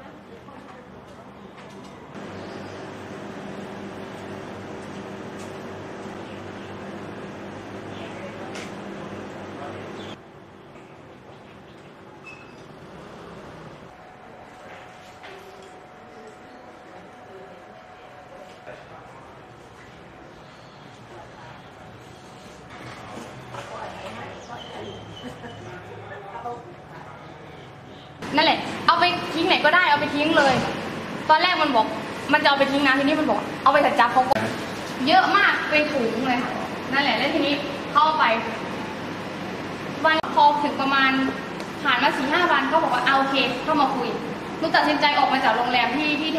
nhá.นั่นแหละเอาไปทิ้งไหนก็ได้เอาไปทิ้งเลยตอนแรกมันบอกมันจะเอาไปทิ้งน้ำทีนี้มันบอกเอาไปถัดจับเขาเยอะมากเป็นถุงเลยค่ะนั่นแหละแล้วทีนี้เข้าไปวันพอถึงประมาณผ่านมา4-5 วันก็บอกว่าเอาโอเคเข้ามาคุยหนูตัดสินใจออกมาจากโรงแรมที่แ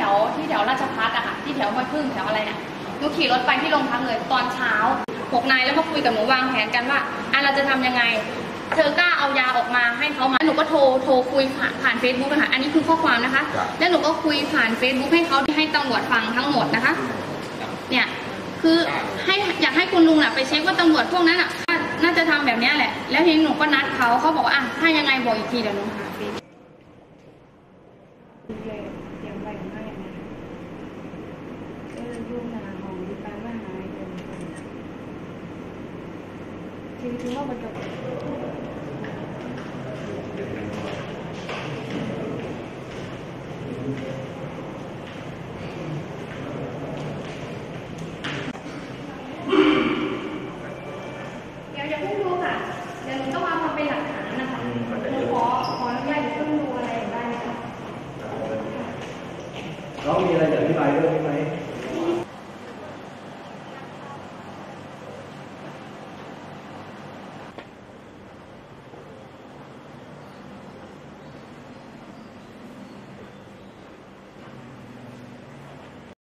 ถวราชภัฏอะค่ะที่แถวห้วยพึ่งแถวอะไรเนี่ยหนูขี่รถไปที่โรงพักเลยตอนเช้า6 นายแล้วมาคุยกับหนูวางแผนกันว่าอ่ะเราจะทำยังไงเธอกล้าเอายาออกมาให้เขามาหนูก็โทรคุยผ่าน Facebook นะคะอันนี้คือข้อความนะคะแล้วหนูก็คุยผ่าน Facebook ให้เขาให้ตำรวจฟังทั้งหมดนะคะเนี่ยคือให้อยากให้คุณลุงน่ะไปเช็คว่าตำรวจพวกนั้นน่ะน่าจะทำแบบนี้แหละแล้วทีนี้หนูก็นัดเขาบอกว่าอ่ะถ้ายังไงบอกอีกทีเดี๋ยวหนูหาเฟซคือว่ามันจะมีอะไรอยากอธิบายด้วยไหม